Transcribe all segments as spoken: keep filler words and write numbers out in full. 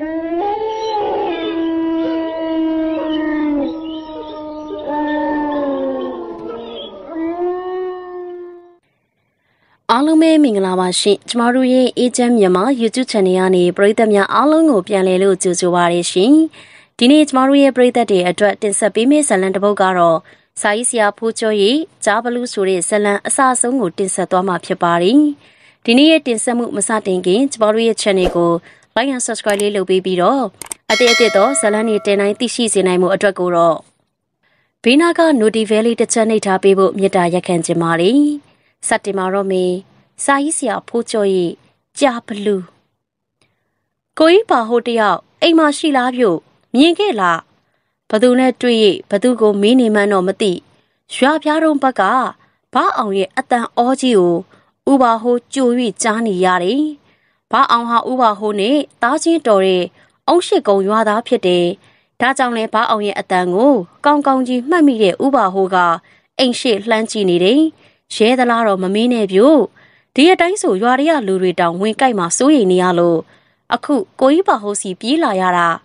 Alume Minglamashi, Maruye, Ejam Yama, Yutu Chaniani, Britamia Alungo Pianelu Tuzuarishi, Dinage Maruye Brita de Adrat in Sabime Salandabogaro, Saisia Puchoi, Jabalu Suri Salan Sasungu Tinsatoma Piapari, Dinia Tinsamu Masatingi, Maruye Chanigo, like and subscribe Lilo Bibiro, Adedo, Salani Tenai Tishis in Imo Adraguro. Pinaga Nudi Valley the Chanita Bibu Yadaya Kanjimari. Satimarome, Saisia Puchoi, Japalu. Koipa Hotia, Ema she love you, Miegela. Paduna tree, Padugo mini manomati. Shapiarum paga, Pa only at an orgio. Uba ho jui jani yari. Pa on her uba hone, Tazi dore. On she go yada piede. Tazangle pa only at an o. Gong gongi, mammy, uba hoga. Ain't she lanchini? Share the lar of Mamine view. Dear Daiso, you are ya Luri down when Kaimasui Nialo. Aku, Koiba Hosi Pila Yara.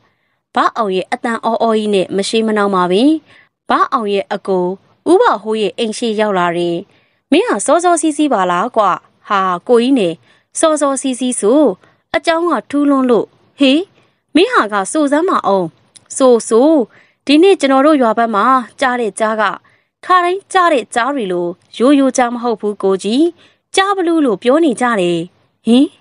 Ba oye atan o oine, Machimana Mavi. Ba oye ago, Uba Hoye Enshi Yalari. Mea sozo sisi balagua. Ha, goine. Sozo sisi so. A janga tulon lo. He? Mea ga sozama o. So so. Dine Genoro Yabama, Jare Jaga. Karen Jare Jarilo, Yo Yo Jam Hopu Goji, Jabalulu Bioni Jare. He?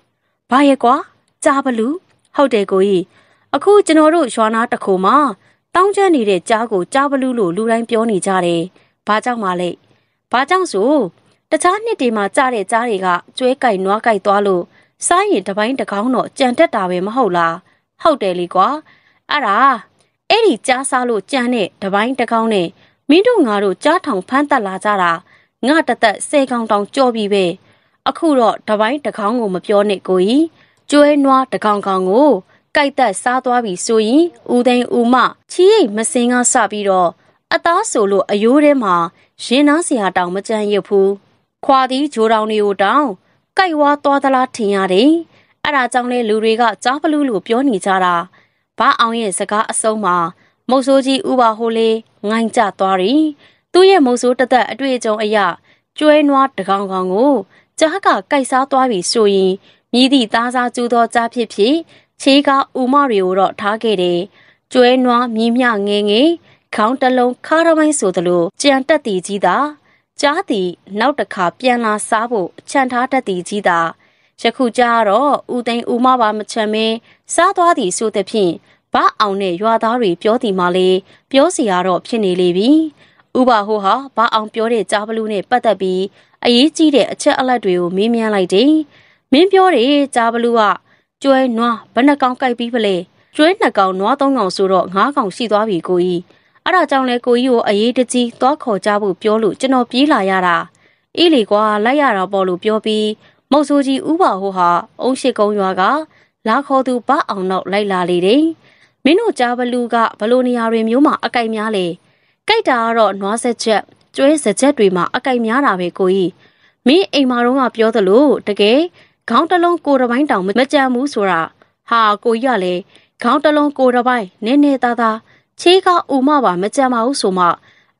Bayaqua, Jabalu, how they go ye. A cool general Shwanata Koma, Downjani de Jago, Jabalulu, Luran Bioni Jare, Pajang Male. Pajang so, the Tani Dima Jare Jarega, Juekai Noakai Dwalo, Sai the Bind the Kauno, Gentatawe Mahola, how they ligua. Ara, Eddie Jasalo Jane, the Bind the Kaune. Mindo Naru Jatong Panta Lazara, Natata Sekong Tong Jobi Way. Akuro, Tawai, the Kongo Mapione Goi, Joe Noir, the Kongo, Gaita Sadwabi Sui, Uden Uma, Chi, Masinga Sabiro, Ada Solo, Ayurema, Shenasia down Majan Yapu, Quadi, Jurang Yu down, Gaiwa Dodala Tiare, Arazangle Luriga, Japalulu Pioni Zara, Ba Aoye Saga Asoma. Mosoji uba hole, Nanja Tori, Tuye Moso Tata Adwejo Aya, Joe Noir the Gangango, Jahaka Kaisa Tori Sui, Midi Daza Judo Zapipi, Chega Umario Rot Targede, Joe Noir Mimia Ngenge, Count alone Caraway Sotalo, Chanta di Zida, Jadi, Nautaka Piana Sabo, Chantata di Zida, Shakujaro, Uden Umawa Machame, Sadwadi Sotapin. Ba only you are dari, beauty male, beauty are of penny levy. Uba hoha, ba on beauty jabalune butterby, a ye cheated a chair aladrio, mimian like day. Mim beauty jabalua, joy noir, banacon people. Join the gown noir don't on suro, hagong si doabi goi. Ada down let go you a ye de tea, dogco jabu, piolu, geno be la yara. Iligua, la yara bolu, biobi, mosoji uba hoha, on she go yaga, la call to ba on not like la lady. Mino Jabaluga, Balonia Remuma, Akaimiale. Kaitaro, no set chap, Joy set chetrima, Akaimiana vecoi. Me a marunga piotalo, the gay, count along Korabai down with Maja Musura. Ha, goyale, count along Korabai, Nene Tata, Chega Umawa, Maja Mausuma.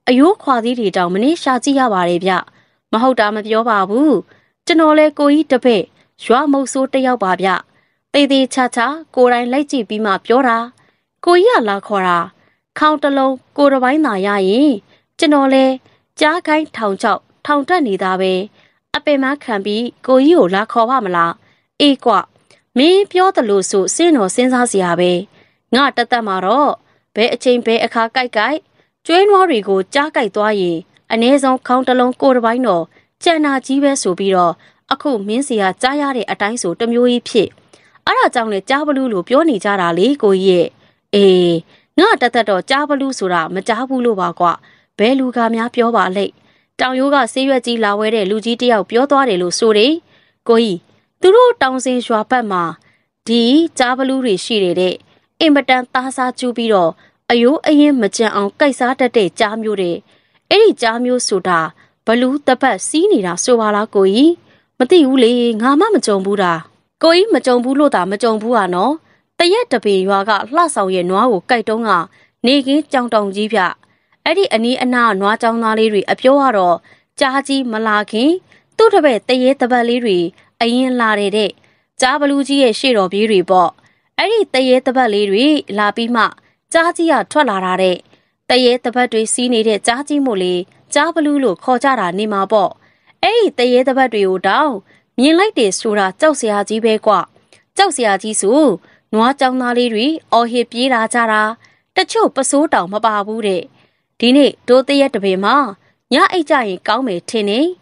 A yo quadri domini, Shazia Varabia. Mahodam of your babu. Genole goi tepe, Shua Moso de Yababia. Bede Chata, Korai Laji Bima Piora. Goya la cora, count alone, go to wine yae, Genole, Jagai town chop, town tani da way, Abema can be, go you la coamala, equa, me pure the losu, sin or sins as yabe, not the tamaro, be a chain be a car guy guy, join worry go, Jagai doye, an ezon count alone, go to wino, Jana jive subiro, a cool mincia jayari a time so to mui pit. Ara down the jabalulu pioni jara le go ye. Eh, not that the Jabalu Sura, Majabulu Bagua, Beluga Mia Pioba Lake. Down Yoga Sierra G. Lawere, Lugidia, Piotare Lusure, Goi, Duro Downsin Shwapama, D. Jabaluri Shire, Imbadan Tasa Jubiro, Ayo Ayim Majan on Kaisata de Jamure, Eri Jamu Suda, Balu the Pest Sinira Suala Goi, Matiuli, Ngama Majombura, Goi Majombulo da Majombuano. The yet to be Yaga, Lasso Yenua, Kaitonga, Niki, Changtong Jipia, Eddie Ani and now Nuatang Naliri, Apioro, Jahaji Malaki, Tutabe, the yet the Baliri, Ayin Laride, Jabaluji, a Shiro Biribo, Eddie the yet the Baliri, La Bima, Jahajia Tolarare, the yet the Padre Sinade, Jahaji Muli, Jabalulu, Kojara, Nimabo, Eddie the yet the Padre Udao, Yin like this, Sura, Josia Jibekwa, Josia Jisu. No down naliri, or he be la jara, the chope so down mababude. Tine, do the yet to be ma, ya a giant gaume tine.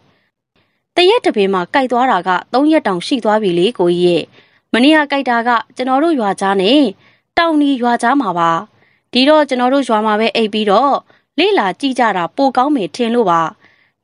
The yet to be ma, Kaidwaraga, don't yet down she dwabili go ye. Mania Kaidaga, Genoro yuajane, downy yuajamaba. Dido Genoro juamabe a bido, Lila jijara, po gaume tinluba.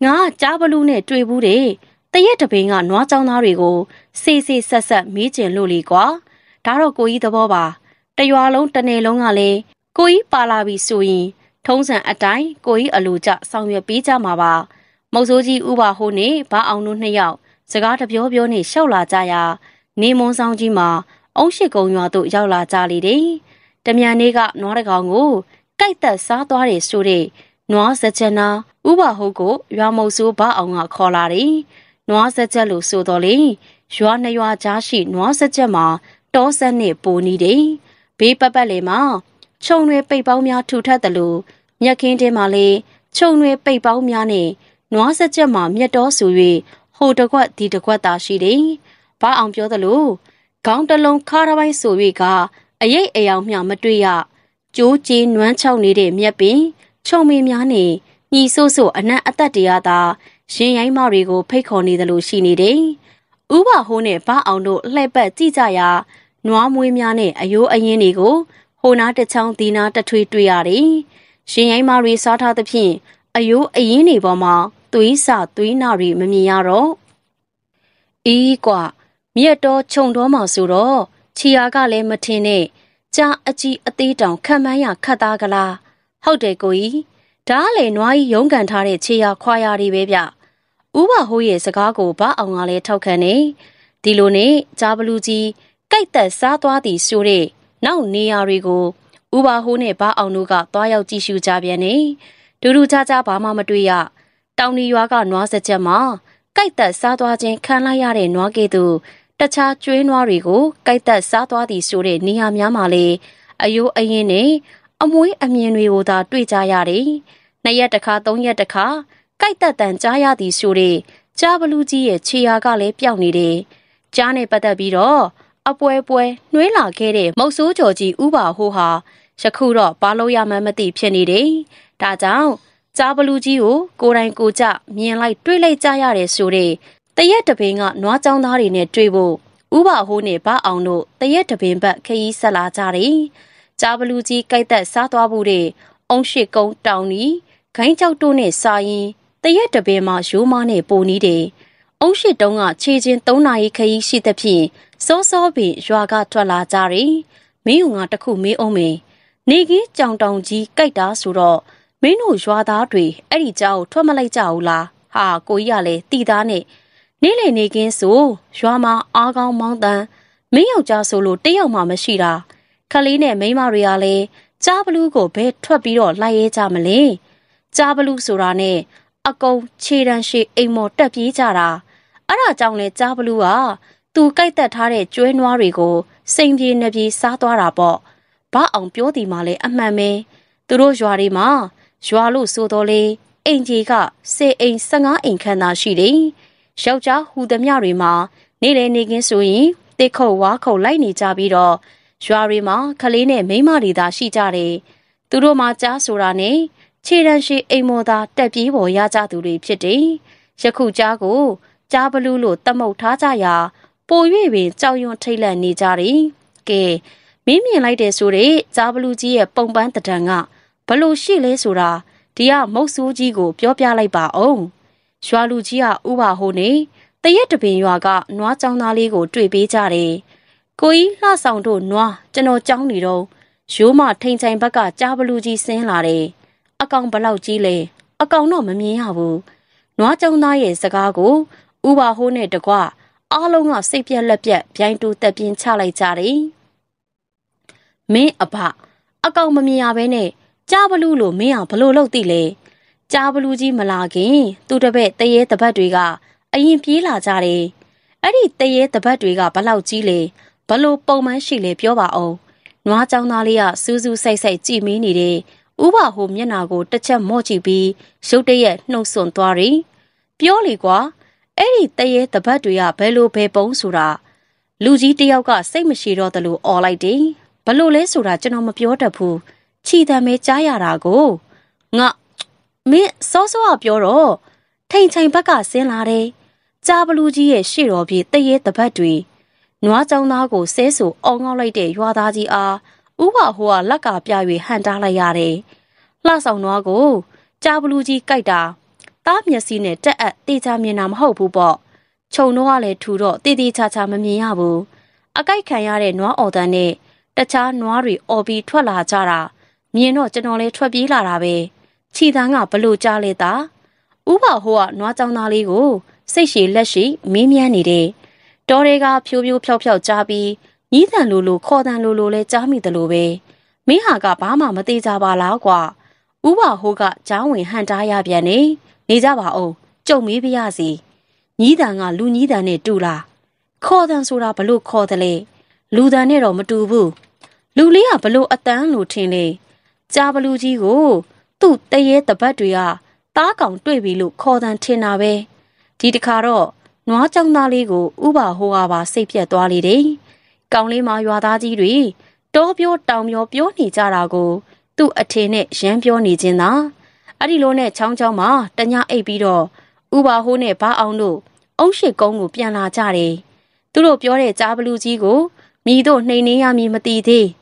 Nga jabalune twebude, the yet to be a no down narigo, say say sasa, meet and luligua. Taro go eat the boba. The you are long tane long alley. Go eat palavi sui. Tongs and a dine, go eat a luja, sound your pizza maba. Mozoji uba hone, ba on no nayao. Sagata bione, shola jaya. Nemo sound jima. On she go you to yaula jali day. The mianega noragango. Kaita satore sure. Noa sechena. Uba hogo, yamosu ba on a collari. Noa sechelu sodoli. Shuana you are jashi, noa sechema. Doors and a bony day. Paper balema. Chonwe paper mea to tatalu. Yakin de male. Chonwe paper meane. No such a mum yet or sui. Hold a quat did a quat dashi day. Pa umpio the loo. Count along caraway sui ga. A ye a yam yam madria. Joe Jin ran chowny de mea be. Chonme meane. Ni so so anna atatiada. She ain't marigo peconi the loo she need. Uba hone pa undo leper tizaya. Noa muimiane, a yo a yenigo, hona the town dina the tweet triari. She ain't married sort out the pin, a yo a yeni boma, tuisa, tuinari, memiaro. Equa, mieto chondoma suro, chiagale matine, ja achi a titan, kamaya kadagala. How de goi? Dale noa yongantare chia quiari bebia. Uba hoye sagago ba angale tokane. Dilone, jabaluji. Kaita satwa di sure, now niarigo. Uba hone ba onuga, toyo tishu jabiane. Duru jaja ba mamadria. Downy yuaga noise the jama. Kaita satwa jen kanayare noagedu. Tacha juinwarigo, kaita satwa di sure, niam yamale. Ayo ayene, amui amienrio da duijayari. Nayataka don yataka. Kaita dan jaya di sure, jabaluji e chiagale pianide. Jane patabiro. A boy boy, Nuela Kede, Mosu Georgi Uba Hoha, Shakura, Baloya Mamadi Penny Day, Da Down, Zabaluji U, Goran Goja, Mian like Drile Jayare Sure, the Yetapinga, Noatan Harine Dribo, Uba Hone Ba Ono, the Yetapin Bat Kay Salatari, Zabaluji Kaita Satwabude, On Shiko Downy, Kainchao Tone Sai, the Yetapima Shumane Boni Day, On Shidonga Chijin Donai Kay Shitapi. So so be Shuaga Twala Jari, Miunga Taku me ome, Nigi Chang Dongji Kaita Suro, Minu Shuada Dri, Eddie Jow, Tomale Jowla, Ha Goyale, Tidane, Nile Nigin Su, Shuama Argon Mountain, Mio Jasolo Deo Mamashira, Kaline Memariale, Jabalu go bed Twabiro Lae Jamale, Jabalu Surane, Ago Chiran Shi Emo Dabi Jara, Ara Jangle Jabalua. To guide that Harry Juanwarigo, same the Nebi Satwarabo, Ba on Beauty Male and Mammy, the Rojuari Ma, Jualu Sodole, Ainjiga, say Ain Sanga in Kana Shiri, Shauja, who the Miarima, Nile Nigin Sui, they call Wako Lini Jabido, Juarima, Kaline, Memarida Shijari, Duro Maja Surane, Chiranshi Emoda, Debi Voyaja Duri Piti, Shaku Jago, Jabalulu, Tamotajaya. Boy, Chow Yon Taylor Nijari. Gay. Mimi like the Sure, Zabaluji, a Bomban Tanga. Palo Shile Sura. Dia Mosuji go, Pyopia like Ba Om. Shualujia Uba Hone. The yet to be Yaga, Noa Chanaligo, Dri Bijari. Goi, La Sondo, Noa, Geno Changlido. Shuma Taintain Baga, Jabaluji Saint Lare. Akang Balajile. Akang no Mamiabu. Noa Chanai Sagago. Uba Hone de Gua. All along, Sapia Lapia, Pianto, the Pin Charlie Charlie. May a pa. A government avene. Jabalulu, mea, palolo dile. Jabaluji malagi, to the bed, they ate the badriga. A impila jari. Eddie, they ate the badriga, palau chile. Palo poman chile, pioba o. Noatanalia, Suzu say say, Jimmy nide. Uba whom Yanago, the cham mochi be. So they ate no son tuari. Pioligua. Eddie, they ate the badria, pelo pepon sura. Luji dioga, same she wrote the loo all I day. Palo le sura, genoma piota poo. Chida me jayarago. Nga me soso up your o. Taint time baka senare. Jabaluji e shirobi, they ate the battery. Noatanago says so on all day, yuadaji are. Uwa hua laka piawi handala yare. Las on wago. Jabaluji gaida. Tam yasine te at data minam hopu bo. Chonoale turo, didi tata mamiabu. Agai kayare noa odane. The cha noari obi twala jara. Mieno genole twabi larabe. Chidanga below jaleta. Uba hoa noatanaligo. Say she leshi, mimianide. Dorega pubu pio jabi. Neither lulu, cordan lulu le jami the lube. Mihaga bama matiza balagua. Uba hoga jawi handaya biane. Nizaba o, jo mibiazi. Neither nga lu neither ne dula. Cordan sura below cordale. Ludanero matubu. Lulia below a tan lutine. Jabaluji go. Tu they ate the badria. Takang dwebi look cold and tin away. Didicaro. Noachang naligo. Uba hoaba sepia dualide. Gauli mayuadaji re. Dobio down your pioni jarago. Tu attain it championi jina. Adilone changjama. Danya ebido. Uba hone ba auno. Onshi gongu piana jare. Duro piore jabaluji go. Me do neneami matite.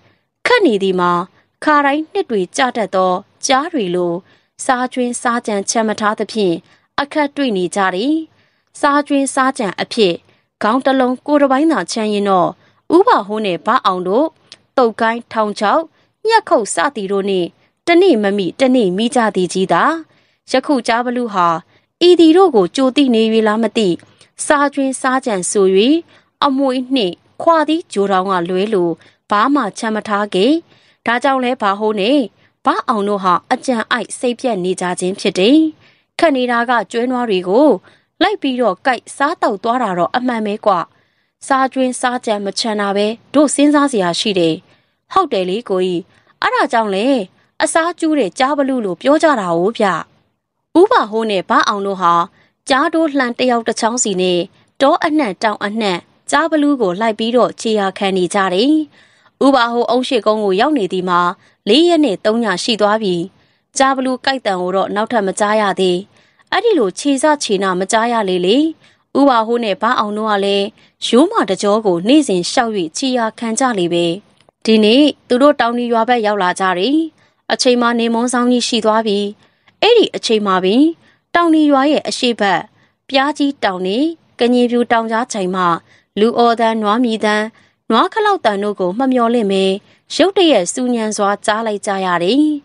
Canidima. Karai netwi jatato. Jarilo, Sajin Sajan Chamata the P, a cat dwini jari, Sajin Sajan a P, Count along Gurabina Chanino, Uba Hone Ba Aundo, Togai Town Chow, Yako Sati Roni, Dani Mami, Dani Mija di Jida, Shaku Jabaluha, Idi Rogo Jodi Nevi Lamati, Sajin Sajan Sui, Amui Ne, Quadi Juranga Luelu, Bama Chamatage, Tajale Bahone. Ba on no ha, a jan I say pian nijajin pity. Kaniraga Januarigo, like be your guide Sato Doraro a mammequa. Sajin Sajan Machanabe, do sinzazia shide. How daily goe, Ara Jangle, a Sajure Jabalulu Piojara Obia. Uba hone ba on no ha, Jado lante out the chancine, door a net down a net, Jabalugo like be your chia canny jari. Uba ho Oshe Gongo Yoni Dima, Leone Donya Shidavi, Jabalu Kaitan or Nauta Majaya de Adilu Chisa China Majaya Lili, Uba Hone Ba Onoale, Shuma the Jogo Nizin Shawi Chia Kanjalibe. Dine, Duro Downi Yabe Yaula Jari, a Chema Nemon Sani Shidavi, Eri a Chemavi, Downi Yaye a Shepa, Piaji Downi, Ganyibu Downya Chema, Lu Oda Nwamidan. Nwakalau Tanogo, Mamiole me, Shote Sunyan Zwa Jale Jayari.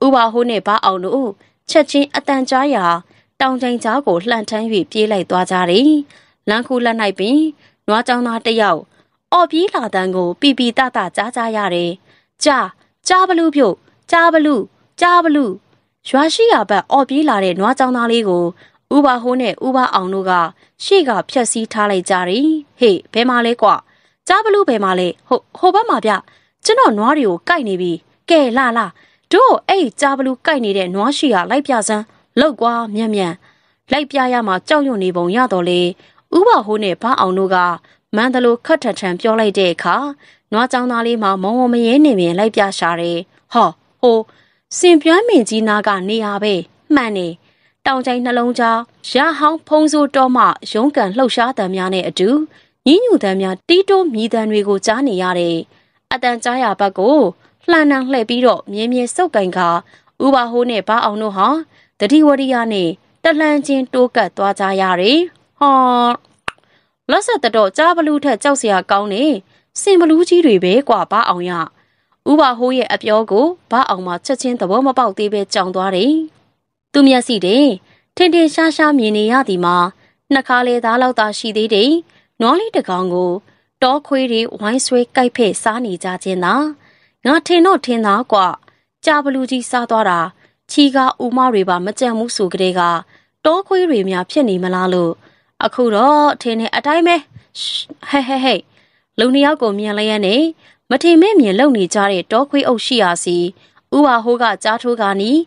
Uba Hone Ba Aunu, Chachin Atan Jaya, Downjang Jago, Lantan Hui Pile Dwajari, Lanku Lanaibi, Nwajana de Yao, Obi Ladango, Bibi Data Jajayari, Ja, Jabalu Pio, Jabalu, Jabalu, Shwashia Ba Obi Lare Nwajana Ligo, Uba Hone Uba Aunuga, Shiga Piasi Tale Jari, He, Pemale Qua. Jabalu Bemale, Ho Hobamabia, General Norio, Gainibi, Gay Lala, Do A Jabalu Gainide, Noashia, Laipiazan, Logua, Miamian, Laipiayama, Joyoni Bonyadole, Uba Hone Pa Onuga, Mandalo Cutter Champiole de Car, Noatanali Ma Momi enemy, Laipia Shari, Ho, Ho, Simpiami Zinaga Niabe, Mani, Downjay Nalonja, Shahang Ponzo Doma, Shongan Losha Damiane Adu. You them ya dito me than we go jani yare. Atan jaya bago, Lanang le biro, Mimi so ganga, Uba hone ba on no ha, the diwariane, the lanjin doka dwaja yare. Ha Lassa the do jabaluta jausia gaune, Simbaluji rebe gua ba on ya. Uba hoye up yogo, ba on ma chachin the wom about the bed jangdware. Dumia si de, Tende shasha mini yadima, Nakale dalauta shi de de. Nolly the Congo, dog query, wine sway, kaipe, sani, jajena, ငါ ထင် တော့ ထင် သား ကွ ကြာ ဘလူ ကြီး စား သွား တာ ခြီ က ဥ မ တွေ ပါ မ ကြံ ဘူး ဆို က လေး က တော ခွေး တွေ များ ဖြစ် နေ မ လား လို့ အခု တော့ ထင် နေ အ တိုင်း ပဲ ဟဲ့ ဟဲ့ ဟဲ့ လူ နှစ် ယောက် ကို မြင် လျက် နေ မ ထင် မဲ မြင် လုပ် နေ ကြ တဲ့ တော ခွေး အုပ် ရှိ ရာ စီ ဥ ပါ ဟိုး က ကြား ထိုး ကာ နီး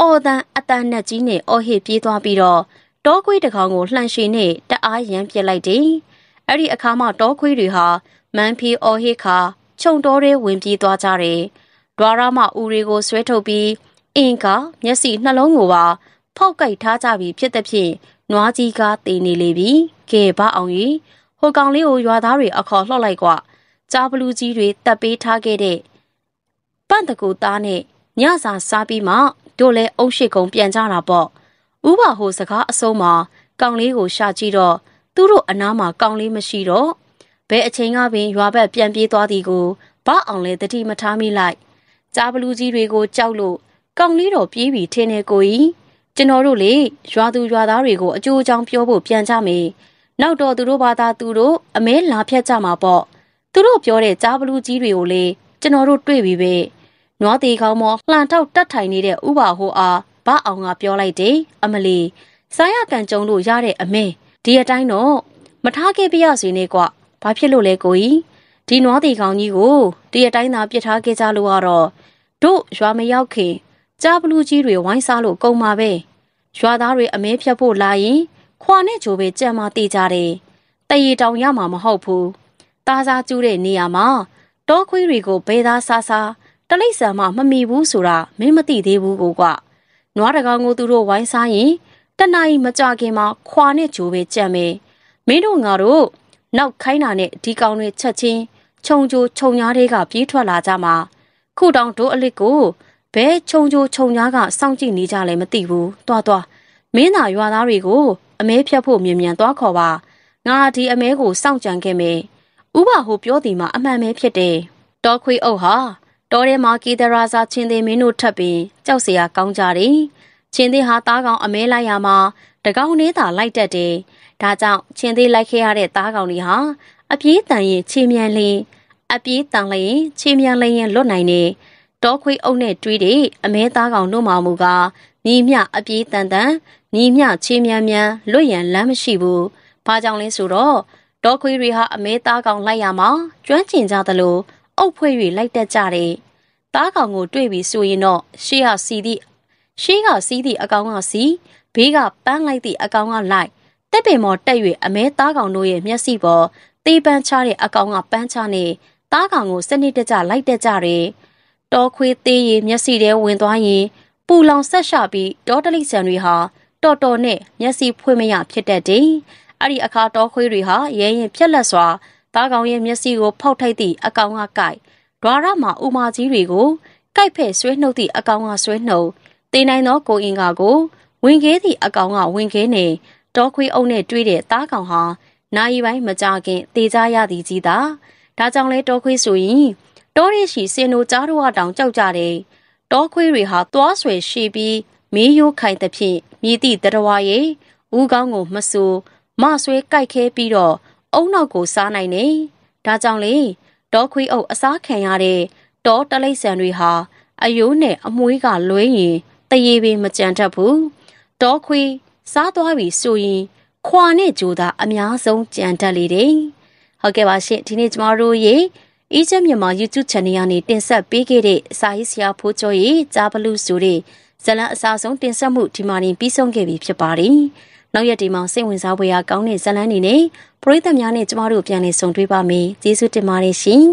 အော် သံ အ သံ နက် ကြီး နဲ့ အော် ဟစ် ပြေး သွား ပြီး တော့ တော ခွေး တစ် ကောင် ကို လှန် ရှည် နဲ့ တ အား ရမ်း ပစ် လိုက် တယ် အဲ့ ဒီ အခါ မှ တော ခွေး တွေ ဟာ မန်း ဖီ အော် ဟစ် ခါ ခြုံ တော ထဲ ဝင် ပြေး သွား ကြ တယ် ဒွါရ မှ ဥ တွေ ကို ဆွဲ ထုတ် ပြီး အင် က မျက် စိ နှ လုံး ကို ပါ ဖောက် ကိုက် ထား ကြ ပြီ ဖြစ် သ ဖြင့် နွား ကြီး က တေ နေ လေ ပြီ ကဲ ဘာ အောင် ကြီး ဟို ကောင် လေး ကို ရွာ သား တွေ အ ခေါ် လှောက် လိုက် ကွ ကြာ ဘလူ ကြီး တွေ တပ် ပေး ထား ခဲ့ တဲ့ ပန့် တ ကို သား နဲ့ ည စာ စား ပြီး မှ တို့ လည်း အုပ် ရှိ ကုန် ပြန် ကြ တာ ပေါ့ ဥ ပါ ဟို စကား အ ဆုံး မှာ ကောင် လေး ကို ရှာ ကြည့် တော့ သူ တို့ အ နား မှာ ကောင် လေး မရှိ တော့ ဘဲ အ ချိန် က ပင် ရွာ ဘက် ပြန် ပြေး သွား သည် ကို ဘာ အောင် လည်း သတိ မ ထား မိ လိုက် ကြာ ဘလူ ကြီး တွေ ကို ကြောက် လို့ ကောင် လေး တော့ ပြေး ပြီ ထင် တယ် ကို ကြီး ကျွန်တော် တို့ လေ ရွာ သူ ရွာ သား တွေ ကို အ ကျိုး အ ကြောင်း ပြော ဖို့ ပြန် ကြ မယ် နောက် တော့ သူ တို့ ဘာ သာ သူ တို့ အ မဲ လာ ဖြတ် ကြ မှာ ပေါ့ သူ တို့ ပြော တဲ့ ကြာ ဘလူ ကြီး တွေ ကို လေ ကျွန်တော် တို့ တွေ့ ပြီ ပဲ နွား သေး ကောင် မော် လှန် ထောက် တတ် ထိုင် နေတဲ့ ဥ ပါ ဟိုး အား ဘာ အောင် က ပြော လိုက် တယ် အမ လေး စာ ရ ကန် ကြုံ လို့ ရ တဲ့ အ မဲ ဒီ အ တိုင်း တော့ မ ထား ခဲ့ ပြ ရ စေ နဲ့ ကွ ဘာ ဖြစ် လို့ လဲ ကို ကြီး ဒီ နွား သေး ကောင် ကြီး ကို ဒီ အ တိုင်း သာ ပစ် ထား ခဲ့ ကြ လို့ ကတော့ တို့ ရွာ မ ရောက် ခင် ကြာ ဘလူ ကြီး တွေ ဝိုင်း စား လို့ ကုန် မှာ ပဲ ရွာ သား တွေ အ မဲ ဖြတ် ဖို့ လာ ရင် ခွာ နဲ့ ကြို ပဲ ကြံ မှာ တေ ကြ တယ် တ ရေ တောင် ရ မှာ မ ဟုတ် ဘူး သား စား ကျူး တဲ့ နေရာ မှာ တော ခွေး တွေ ကို ဘဲ သား စား စား တ လိပ် ဆံ မှ မ မီ ဘူး ဆိုတာ မင်း မ သိ သေး ဘူး ကို ကွ နွား တစ် ကောင် ကို သူ တို့ ဝိုင်း စား ရင် တ နာရီ မ ကြာ ခင် မှာ ခွာ နဲ့ ကြို ပဲ ကြံ မယ် မင်း တို့ ငါ တို့ နောက် ခိုင်း တာ နဲ့ ဒီ ကောင် တွေ ချက် ချင်း ခြုံ ကြို ခြုံ ညား ထဲ က ပြေး ထွက် လာ ကြ မှာ ခု တောင် တို့ အ လစ် ကို ဘဲ ခြုံ ကြို ခြုံ ညား က စောင့် ကြည့် နေ ကြ လည်း မ သိ ဘူး သွား သွား မင်း သာ ရွာ သား တွေ ကို အ မဲ ဖြတ် ဖို့ မြန် မြန် သွား ခေါ် ပါ ငါ ဒီ အ မဲ ကို စောင့် ကြံ ခဲ့ မယ် ဥ ပါ ဟိုး ပြော သည် မှာ အ မှန် ပဲ ဖြစ် တယ် တော ခွေး အုပ် ဟာ တော ထဲ မှာ ကေသရာ စာ ခြင် သေ မင်း တို့ ထပ် ပင် ကြောက် စရာ ကောင်း ကြ တယ် ခြင် သေ ဟာ သား ကောင် အ မဲ လိုက် ရာ မှာ တစ် ကောင် တည်း သာ လိုက် တတ် တယ် ဒါကြောင့် ခြင် သေ လိုက် ခဲ့ ရ တဲ့ သား ကောင် တွေ ဟာ အ ပြေး တန် ရင် ခြေ မြန် လျင် အ ပြေး တန် လျင် ခြေ မြန် လျင် လွတ် နိုင် တယ် တော ခွေး အုပ် နဲ့ တွေး တဲ့ အ မဲ သား ကောင် တို့ မှာ မူ ကား ညီ မျှ အ ပြေး တန် တန် ညီ မျှ ခြေ မြန် မြန် လွတ် ရန် လမ်း မရှိ ဘူး ဘာကြောင့် လဲ ဆို တော့ တော ခွေး တွေ ဟာ အ မဲ သား ကောင် လိုက် ရာ မှာ ကျွမ်းကျင် ကြ သလို အုပ် ဖွဲ့ ၍ လိုက် တတ် ကြ တယ် သား ကောင် ကို တွေ့ ပြီ ဆို ရင် တော့ ရှေ့ က စီး သည့် ရှေ့ က စီး သည့် အ ကောင် က စီး ဘေး က ပန်း လိုက် သည့် အ ကောင် က လိုက် တက် ပင် ပေါ် တက် ၍ အ မဲ သား ကောင် တို့ ရဲ့ မျက် စိ ပေါ် သေ ပန်း ချ တဲ့ အ ကောင် က ပန်း ချ နဲ့ သား ကောင် ကို စနစ် တကျ လိုက် တတ် ကြ တယ် တော ခွေး သေး ရေ မျက် စိ ထဲ ဝင် သွား ရင် ပူ လောင် စက် ရှ ပြီး တော တိရိစ္ဆာန် တွေ ဟာ တော်တော် နဲ့ မျက် စိ ဖွင့် မရ ဖြစ် တတ် တယ် အဲ့ ဒီ အခါ တော ခွေး တွေ ဟာ ရဲ ရင် ဖြက် လက် စွာ သား ကောင် ရဲ့ မျက် စိ ကို ဖောက် ထိုက် သည့် အ ကောင် က ကိုက် ဒွါရ မှာ ဥ မ ကြီး တွေ ကို ကိုက် ဖဲ့ ဆွဲ နှုတ် သည့် အ ကောင် က ဆွဲ နှုတ် သေ နိုင် သော ကို အင် ္ဂါ ကို ဝင် ခဲ သည့် အ ကောင် က ဝင် ခဲ နေ တော ခွေး အုပ် နဲ့ တွေး တဲ့ သား ကောင် ဟာ နာရီ ပိုင်း မ ကြာ ခင် သေ ကြ ရ သည် ကြီး သာ ဒါကြောင့် လဲ တော ခွေး ဆို ရင် တော ထဲ ရှိ ဆင် တို့ ကြား တို့ က တောင် ကြောက် ကြ တယ် တော ခွေး တွေ ဟာ သွား ဆွယ် ရှည် ပြီး မေး ရိုး ခိုင် သ ဖြင့် မည် သည့် သတ္တဝါ ရေ ဦး ခေါင်း ကို မ ဆို မ ဆွဲ ကိုက် ခဲ ပြီး တော့ အုပ် နောက် ကို စား နိုင် တယ် ဒါကြောင့် လဲ တော ခွေး အုပ် အစား ခံ ရ တဲ့ တော တိရိစ္ဆာန် တွေ ဟာ အ ရိုး နဲ့ အ မွှေး က လွဲ ရင် တ ရေ ပင် မ ကြံ တတ် ဘူး တော ခွေး စား သွား ပြီ ဆို ရင် ခွာ နဲ့ ကြို သာ အ များ ဆုံး ကြံ တတ် လေ တယ် ဟုတ် ကဲ့ ပါ ရှင့် ဒီ နေ့ ကျွန်မ တို့ ရဲ့ အေးချမ်း မြန်မာ YouTube Channel ကနေ တင်ဆက် ပေးခဲ့ တဲ့ စာရေး ဆရာ ဖိုးကျော် ရဲ့ ကြာ ဘလူ ဆို တဲ့ ဇာတ်လမ်း အ စား ဆုံး တင်ဆက်မှု ဒီ မှာ တင် ပြီးဆုံး ခဲ့ ပြီ ဖြစ် ပါတယ် နောက် ရက် တွေ မှာ စိတ် ဝင်စား ဖွယ် ရာ ကောင်း တဲ့ ဇာတ်လမ်း တွေ နဲ့ ပရိသတ် များ နဲ့ ကျွန်မ တို့ ပြန် လည် ဆုံ တွေ့ ပါ မယ် ကျေးဇူး တင် ပါတယ် ရှင်